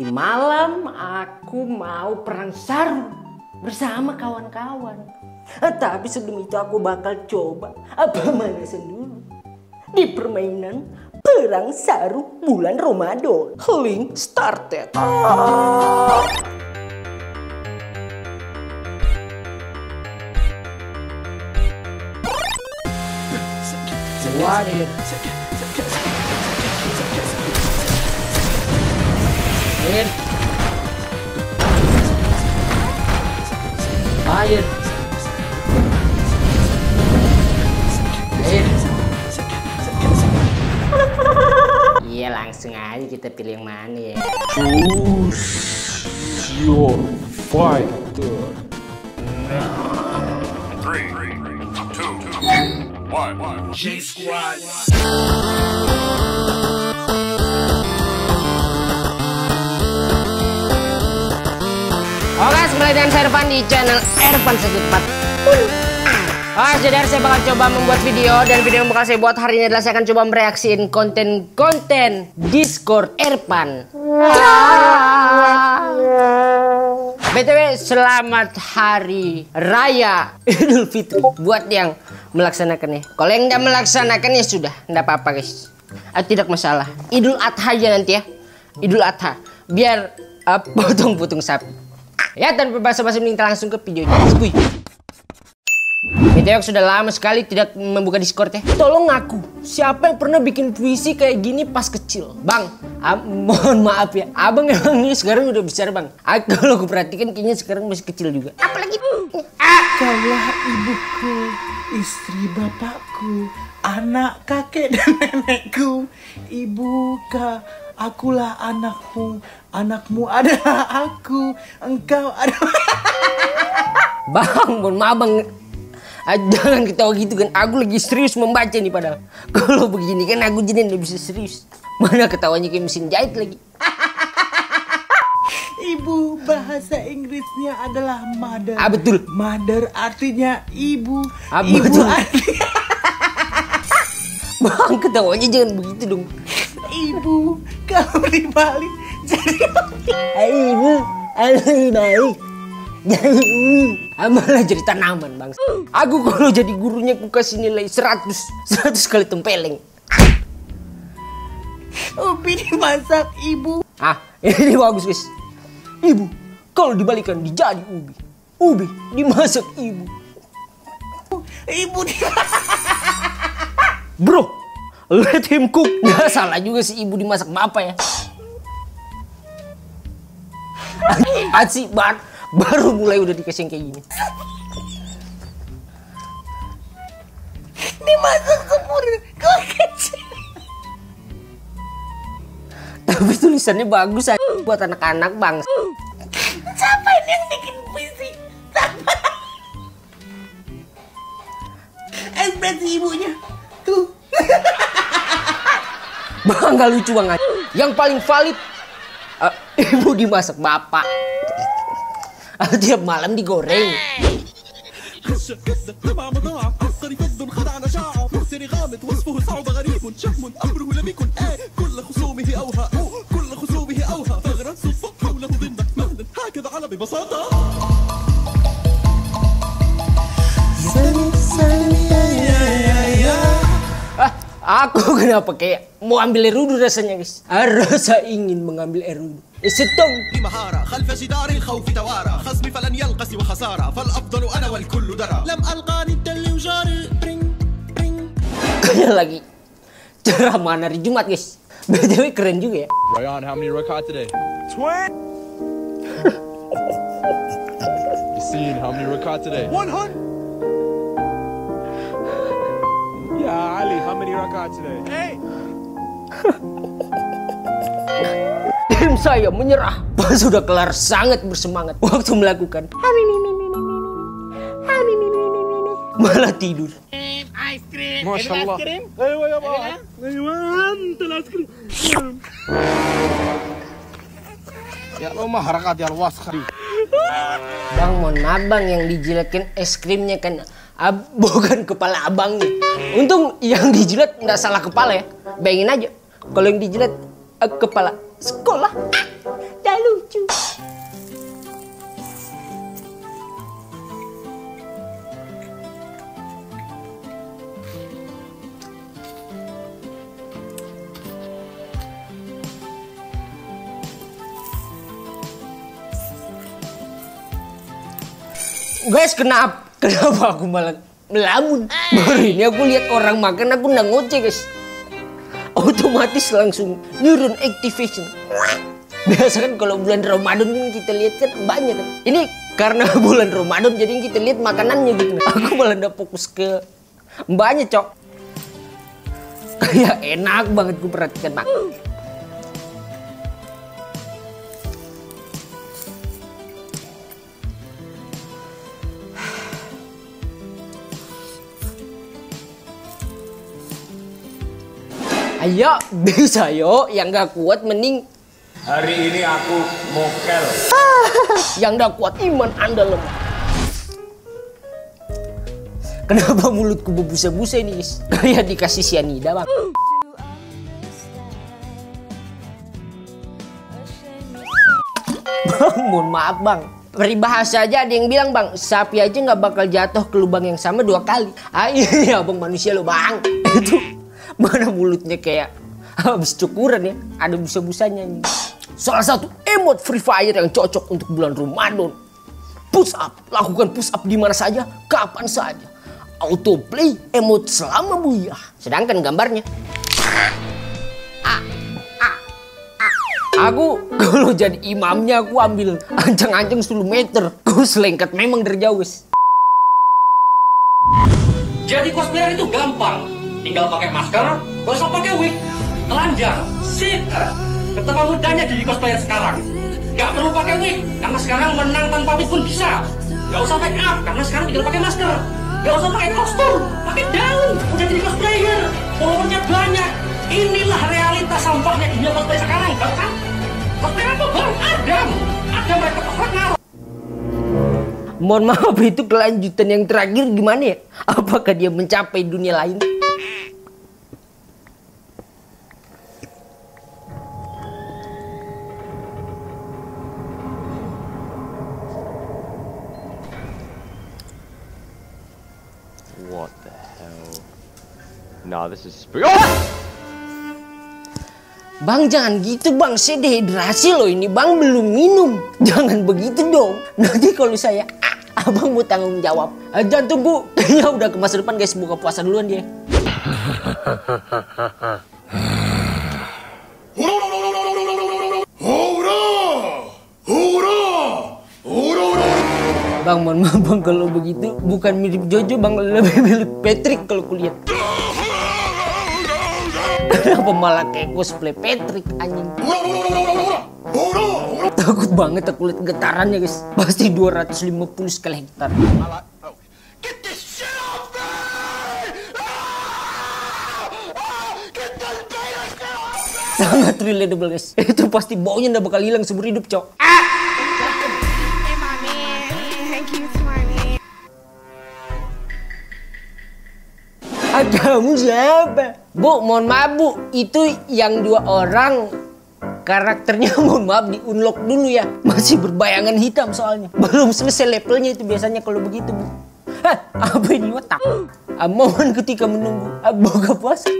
Di malam aku mau perang sarung bersama kawan-kawan. Tapi sebelum itu aku bakal coba pemanasan dulu di permainan perang sarung bulan Ramadan. Link started. Iya, langsung aja kita pilih yang mana ya. Choose your fighter. 3, 2, 1, J Squad. Oke, kembali dengan saya Erpan di channel Erpan Sekipat. Saudara, saya bakal coba membuat video, dan video yang bakal saya buat hari ini adalah saya akan coba mereaksiin konten-konten Discord Erpan. BTW, selamat hari raya Idul Fitri buat yang melaksanakannya. Kalau yang tidak melaksanakannya sudah, tidak apa-apa guys, tidak masalah. Idul Adha aja nanti ya, Idul Adha, biar potong-potong sapi. Ya, tanpa basa-basi mending kita langsung ke videonya. Skuy. BTW, sudah lama sekali tidak membuka Discord ya. Tolong ngaku, siapa yang pernah bikin puisi kayak gini pas kecil? Bang, mohon maaf ya. Abang emangnya sekarang udah besar bang. Kalau aku perhatikan kayaknya sekarang masih kecil juga. Apalagi kaulah ibuku, istri bapakku, anak kakek dan nenekku. Ibu ka, akulah anakmu, anakmu adalah aku, engkau adalah... Bang, mohon maaf bang, jangan ketawa gitu kan, aku lagi serius membaca nih padahal. Kalau begini kan aku jadi nggak bisa serius. Mana ketawanya kayak mesin jahit lagi. Ibu, bahasa Inggrisnya adalah mother. Betul. Mother artinya ibu. Ibu artinya... Bang, ketawanya jangan begitu dong. Ibu, kau dibalik jadi ibu, alih balik jadi amalah jadi tanaman bang. Aku kalau jadi gurunya aku kasih nilai 100 kali tempeleng. Ubi dimasak ibu. Ini bagus guys. Ibu, kalau dibalikan dijadi ubi. Ubi dimasak ibu. Ibu dimasak. Bro, let him cook. Nggak salah juga sih ibu dimasak, maaf ya. Aci banget, baru mulai udah dikasih kayak gini. Dimasak semur, kalau kecil. Tapi tulisannya bagus aja buat anak-anak bang. Siapa ini yang bikin puisi? Siapa? Ekspresi ibunya, tuh. Bang, gak lucu banget. Yang paling valid, ibu dimasak bapak. Tiap malam digoreng. Aku kenapa kayak mau ambil air wudhu rasanya guys. Rasa ingin mengambil air wudhu. Setong. Kayak lagi ceramah hari Jumat guys. BTW keren juga ya. Ryan, how many rakaat today? 20. Yasin, how many rakaat today? 100. Ya Ali, how many rakaat today? Tim saya menyerah. Pas sudah kelar sangat bersemangat waktu melakukan. Malah tidur. Ice cream. Masya Allah. Ya Allah, mah rakaat ya luas kali. Bang, mohon maaf bang yang dijilatin es krimnya kan. Bukan kepala abangnya. Untung yang dijilat nggak salah kepala ya. Bayangin aja Kalau yang dijilat kepala sekolah, dah lucu. Guys, kenapa aku malah melamun? Baru ini aku lihat orang makan, aku nggak ngoceh guys. Otomatis langsung neuron activation. Biasa kan kalau bulan Ramadan kan kita lihat kan banyak kan. Ini karena bulan Ramadan jadi kita lihat makanannya gitu. Aku malah nggak fokus ke mbaknya cok. Kayak enak banget gue perhatikan mak. Ayo, bisa yo, yang gak kuat mending hari ini aku mokel. Yang gak kuat iman anda lemah. Kenapa mulutku berbusa-busa ini guys? Kayak dikasih sianida bang. Bang, mohon maaf bang, peribahasa aja ada yang bilang bang, sapi aja gak bakal jatuh ke lubang yang sama 2 kali. Ah iya bang, manusia lo bang. Itu mana mulutnya kayak habis cukuran ya, ada busa-busanya. Salah satu emot Free Fire yang cocok untuk bulan Ramadan. Push up, lakukan push up di mana saja, kapan saja. Autoplay emot selama buyah. Sedangkan gambarnya. Aku kalau jadi imamnya aku ambil ancang-ancang 10 meter. Aku selengkat memang dari jauh. Jadi cosplayer itu gampang. Tinggal pakai masker, gak usah pakai wig, telanjang, sip. Betapa mudahnya jadi cosplayer sekarang. Gak perlu pakai wig, karena sekarang menang tanpa wig pun bisa. Gak usah make up, karena sekarang tinggal pakai masker. Gak usah pakai kostum, pakai daun. Udah jadi cosplayer, followernya banyak. Inilah realitas sampahnya dunia cosplayer sekarang, kan? Cosplayer apa bang? Ada mereka cosplayer ngaruh. Mohon maaf, itu kelanjutan yang terakhir gimana ya? Apakah dia mencapai dunia lain? What the hell? Nah, this is spooky. Bang, jangan gitu bang, saya dehidrasi loh ini bang, belum minum. Jangan begitu dong. Nanti kalau saya, abang mau tanggung jawab. Jangan tunggu, ya udah ke masa depan guys, buka puasa duluan dia. Bang, mohon maaf bang, kalau begitu bukan mirip Jojo bang, lebih mirip Patrick kalau kulihat. Kenapa malah kayak cosplay Patrick anjing? Takut banget aku lihat getarannya guys, pasti 250 sekali hektar. Sangat relatable guys, itu pasti baunya nggak bakal hilang seumur hidup cok. Kamu siapa? Bu, mohon maaf bu, itu yang 2 orang karakternya mohon maaf di unlock dulu ya. Masih berbayangan hitam soalnya. Belum selesai levelnya itu biasanya kalau begitu bu. Hah, apa ini otak? Momen ketika menunggu buka puasa.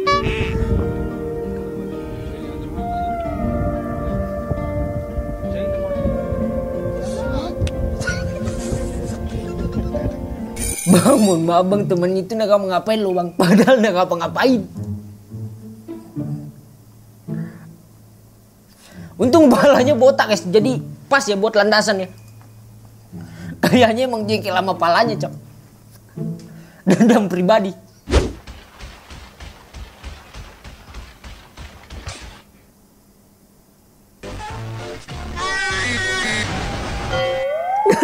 Bang, mohon maaf bang, temen itu gak ngapain lo bang, padahal gak ngapa-ngapain. Untung balanya botak guys, jadi pas ya buat landasan ya. Kayaknya emang jengkel sama palanya cok. Dendam pribadi.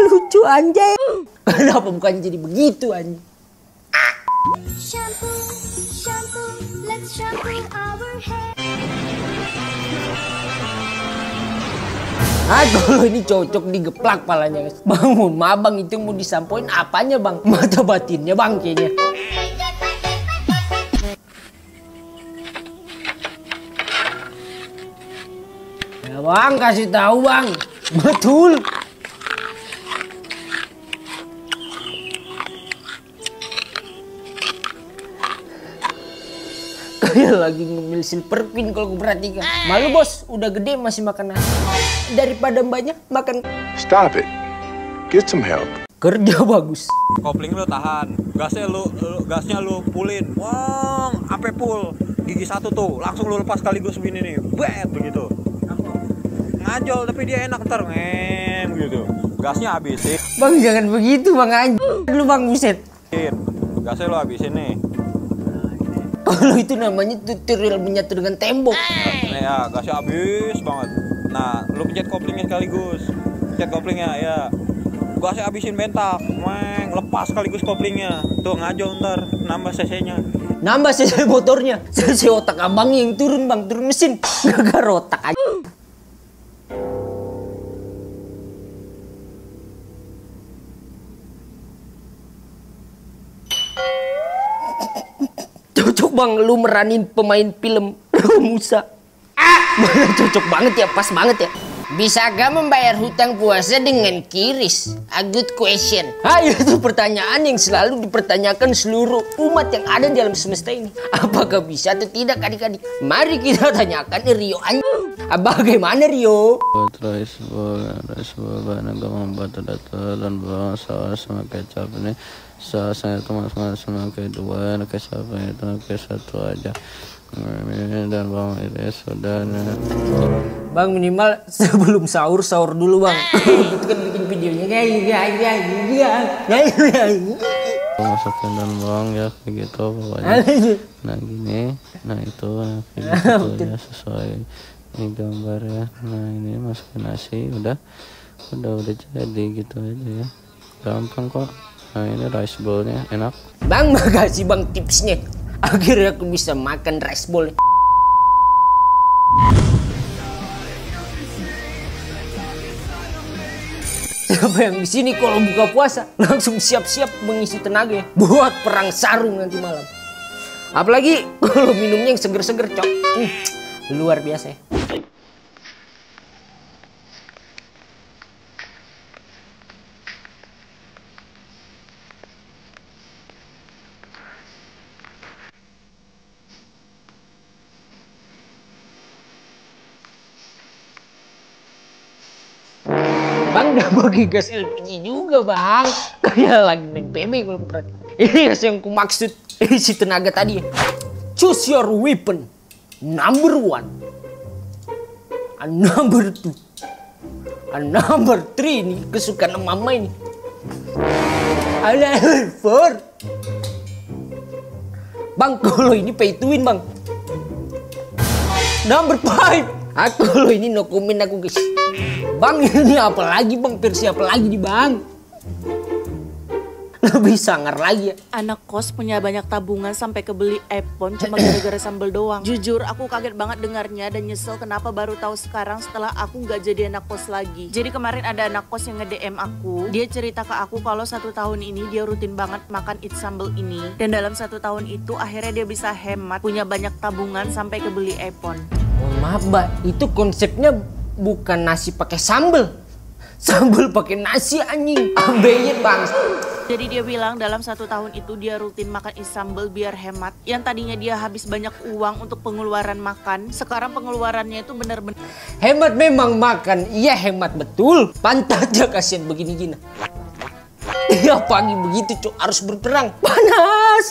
Lucu anjay. Kenapa bukannya jadi begitu anjing? Shampoo, shampoo, let's shampoo our hair. Ah, kalau ini cocok digeplak palanya guys. Bang, mohon maaf bang, itu mau disampoin apanya bang? Mata batinnya bang kayaknya. Ya bang, kasih tahu bang. Betul. Kayak lagi ngemil silver pin kalau gue perhatikan. Malu bos, udah gede masih makan nasi. Daripada banyak makan. Stop it. Get some help. Kerja bagus. Kopling lu tahan. Gasnya lu pulin. Wong, ape pul. Gigi satu tuh, langsung lu lepas sekaligus begini nih. Bet begitu. Ngajol tapi dia enak ntar ngem gitu. Gasnya habisin. Bang jangan begitu bang anjir. Lu bang buset. Gasnya lu habisin nih. Kalau itu namanya tutorial menyatu dengan tembok. Nah, ya, gasnya habis banget. Nah, lu pencet koplingnya sekaligus. Pencet koplingnya ya. Gasnya habisin bentak. Meng, lepas sekaligus koplingnya. Tuh ngajol ntar nambah cc-nya. Nambah cc motornya. Cc otak abang yang turun bang, turun mesin. Gagal otak aja. Bang, lu meranin pemain film Musa. Mana cocok banget ya, pas banget ya. Bisakah membayar hutang puasa dengan kiris? A good question. Itu pertanyaan yang selalu dipertanyakan seluruh umat yang ada di dalam semesta ini. Apakah bisa atau tidak adik-adik? Mari kita tanyakan Rio anjing. Bagaimana Rio? Saya teman-teman sebagai dua kesalahan itu ke satu aja dan bang ini sudah bang minimal sebelum sahur dulu bang itu kan bikin videonya kayak masukin dan bang ya begitu pokoknya nah gini nah itu ya sesuai ini gambar ya nah ini masukin nasi udah jadi gitu aja ya gampang kok. Nah ini rice bowl-nya enak. Bang makasih bang tipsnya. Akhirnya aku bisa makan rice bowl. Siapa yang di sini kalau buka puasa langsung siap-siap mengisi tenaga ya, buat perang sarung nanti malam. Apalagi kalau minumnya yang seger-seger cok. Luar biasa ya. Udah bagi gas LPG juga bang. Kayak lagi naik BB kalau perhatian. Ini yang kumaksud isi tenaga tadi. Choose your weapon. Number one. And number two. And number three ini kesukaan mama ini. And number four. Bang kalau ini pay to win bang. Number five. Aku lo ini no comment aku guys. Bang ini apa lagi bang, versi apa lagi nih bang? Lebih sangar lagi ya. Anak kos punya banyak tabungan sampai kebeli iPhone cuma gara-gara sambal doang. Jujur aku kaget banget dengarnya dan nyesel kenapa baru tahu sekarang setelah aku nggak jadi anak kos lagi. Jadi kemarin ada anak kos yang nge-DM aku. Dia cerita ke aku kalau 1 tahun ini dia rutin banget makan eat sambal ini. Dan dalam 1 tahun itu akhirnya dia bisa hemat, punya banyak tabungan sampai kebeli iPhone. Oh, maaf mbak, itu konsepnya bukan nasi pakai sambal. Sambal pakai nasi anjing. Ambeien bang. Jadi dia bilang dalam 1 tahun itu dia rutin makan sambal biar hemat. Yang tadinya dia habis banyak uang untuk pengeluaran makan, sekarang pengeluarannya itu benar-benar hemat. Memang makan, iya hemat betul. Pantas aja kasihan begini gini. Iya pagi begitu cok harus berperang. Panas.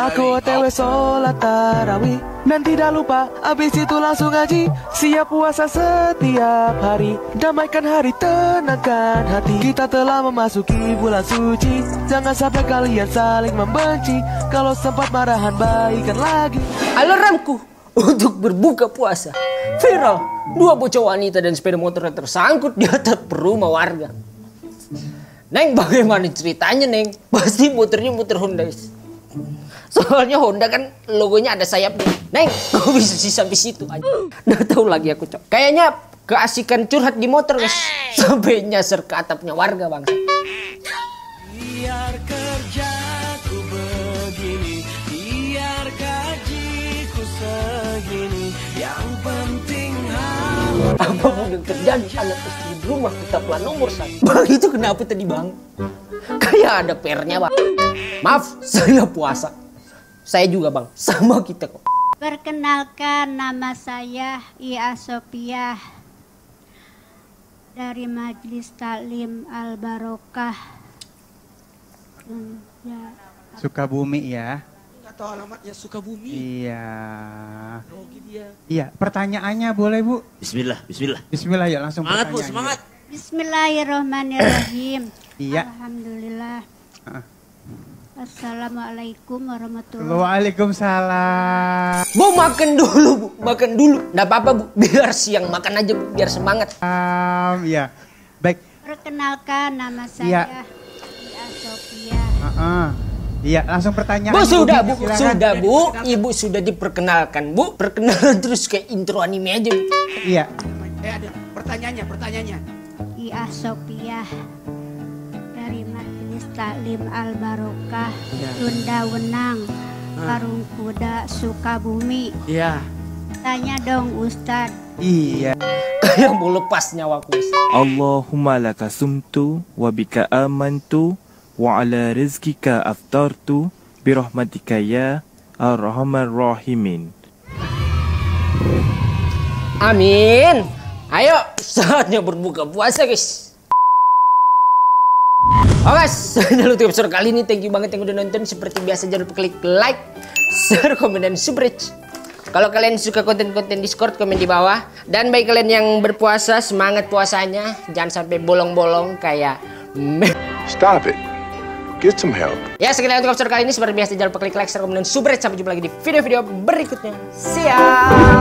Aku otw sholat tarawih dan tidak lupa abis itu langsung ngaji. Siap puasa setiap hari, damaikan hari, tenangkan hati. Kita telah memasuki bulan suci, jangan sampai kalian saling membenci. Kalau sempat marahan baikan lagi. Alarmku untuk berbuka puasa viral. 2 bocah wanita dan sepeda motor yang tersangkut di atas perumah warga. Neng bagaimana ceritanya neng? Pasti muternya muter Honda. Soalnya Honda kan logonya ada sayap. Neng kok bisa sih sampai situ aja? Nggak tahu lagi aku cok. Kayaknya keasikan curhat di motor guys. Sampai nyasar ke atapnya warga bang. Biar kerjaku begini, biar Abang udah kerja di sana, istri di rumah, kita pelan nomor satu. Bang, itu kenapa tadi bang? Kayak ada pernya bang. Maaf, saya puasa. Saya juga bang, sama kita kok. Perkenalkan, nama saya Ia Sopiah dari Majlis Taklim Al-Barokah ya. Sukabumi ya? Atau alamatnya Sukabumi? Iya. Rogi dia. Iya, pertanyaannya boleh Bu? Bismillah, bismillah. Bismillah ya, langsung semangat Bu, semangat. Bismillahirrahmanirrahim. Iya. Alhamdulillah. Assalamualaikum warahmatullahi wabarakatuh. Waalaikumsalam. Bu makan dulu Bu, makan dulu. Nggak apa-apa Bu, biar siang makan aja Bu, biar semangat. Ya, baik. Perkenalkan nama saya Ia Sophia. Iya, langsung pertanyaan. Bu sudah Bu, sudah Bu, ibu sudah diperkenalkan Bu. Perkenalan terus kayak intro anime aja Bu. Iya. Ada pertanyaannya. Ia Sophia dari Majlis Taklim Al-Barokah ya. Sunda Wenang, Karung Kuda, Sukabumi. Iya. Tanya dong Ustad. Iya. Kayak mau lepas nyawaku. Allahumma laka sumtu wa bika amantu wa ala rizqika aftartu bi rahmatika ya arhamar rahimin. Amin. Ayo saatnya berbuka puasa guys. Oke, sudah tutup episode kali ini. Thank you banget yang udah nonton. Seperti biasa jangan lupa klik like, share, komen, dan subscribe. Kalau kalian suka konten-konten Discord, komen di bawah. Dan bagi kalian yang berpuasa, semangat puasanya. Jangan sampai bolong-bolong kayak Stop it. Get some help. Ya, sekian untuk episode kali ini. Seperti biasa jangan lupa klik like, share, komen, dan subscribe. Sampai jumpa lagi di video-video berikutnya. See ya.